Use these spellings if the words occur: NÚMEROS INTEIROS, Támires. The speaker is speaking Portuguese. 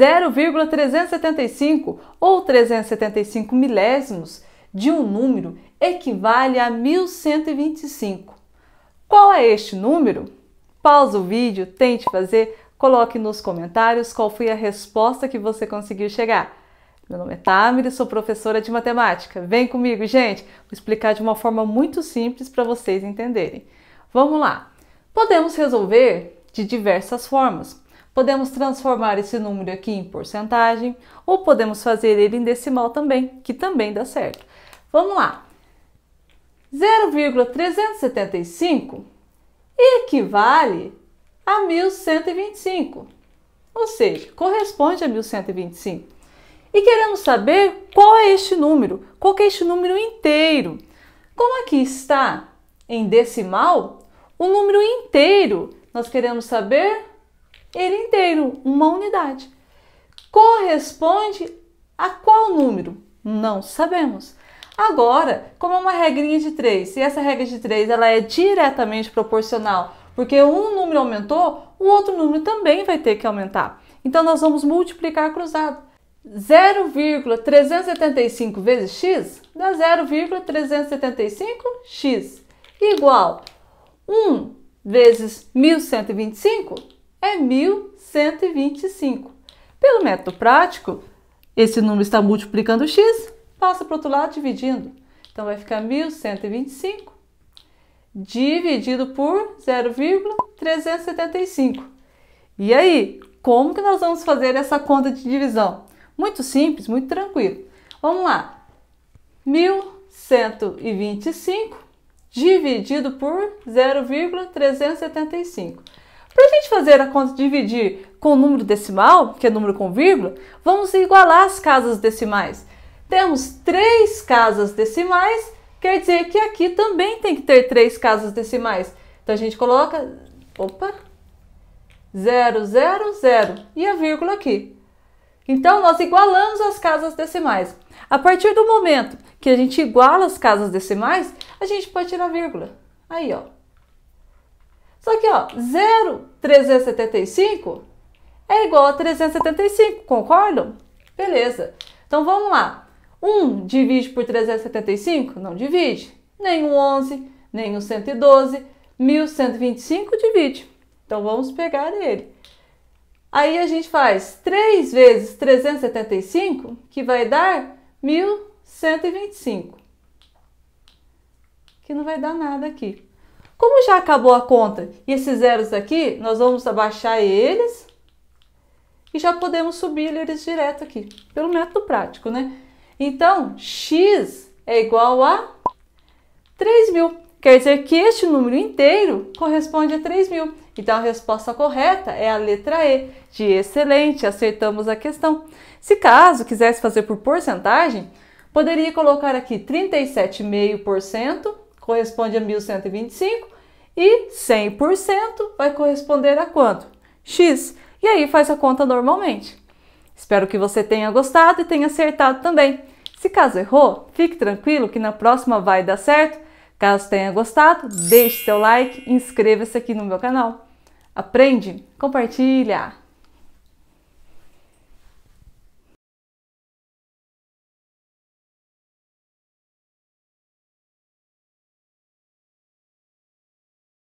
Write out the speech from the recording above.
0,375 ou 375 milésimos de um número equivale a 1125. Qual é este número? Pausa o vídeo, tente fazer, coloque nos comentários qual foi a resposta que você conseguiu chegar. Meu nome é Támires, sou professora de matemática. Vem comigo, gente! Vou explicar de uma forma muito simples para vocês entenderem. Vamos lá! Podemos resolver de diversas formas. Podemos transformar esse número aqui em porcentagem ou podemos fazer ele em decimal também, que também dá certo. Vamos lá! 0,375 equivale a 1125, ou seja, corresponde a 1125. E queremos saber qual é este número, qual que é este número inteiro. Como aqui está em decimal, o número inteiro, nós queremos saber ele inteiro, uma unidade. Corresponde a qual número? Não sabemos. Agora, como é uma regrinha de 3, e essa regra de 3 ela é diretamente proporcional, porque um número aumentou, o outro número também vai ter que aumentar. Então, nós vamos multiplicar cruzado. 0,375 vezes x dá 0,375x, igual 1 vezes 1125 é 1125. Pelo método prático, esse número está multiplicando x, passa para o outro lado dividindo. Então, vai ficar 1125 dividido por 0,375. E aí, como que nós vamos fazer essa conta de divisão? Muito simples, muito tranquilo. Vamos lá. 1125 dividido por 0,375. Para a gente fazer a conta de dividir com o número decimal, que é número com vírgula, vamos igualar as casas decimais. Temos 3 casas decimais, quer dizer que aqui também tem que ter 3 casas decimais. Então, a gente coloca... Opa! 0, 0, 0 e a vírgula aqui. Então, nós igualamos as casas decimais. A partir do momento que a gente iguala as casas decimais, a gente pode tirar a vírgula. Aí, ó. Só que, ó, 0,375 é igual a 375, concordam? Beleza. Então, vamos lá. 1 divide por 375? Não divide. Nem o 11, nem o 112. 1125 divide. Então, vamos pegar ele. Aí, a gente faz 3 vezes 375, que vai dar 1125. Que não vai dar nada aqui. Como já acabou a conta e esses zeros aqui, nós vamos abaixar eles e já podemos subir eles direto aqui, pelo método prático, né? Então, x é igual a 3.000. Quer dizer que este número inteiro corresponde a 3.000. Então, a resposta correta é a letra E, de excelente, acertamos a questão. Se caso quisesse fazer por porcentagem, poderia colocar aqui 37,5%, corresponde a 1.125, e 100% vai corresponder a quanto? X. E aí faz a conta normalmente. Espero que você tenha gostado e tenha acertado também. Se caso errou, fique tranquilo que na próxima vai dar certo. Caso tenha gostado, deixe seu like e inscreva-se aqui no meu canal. Aprende, compartilha!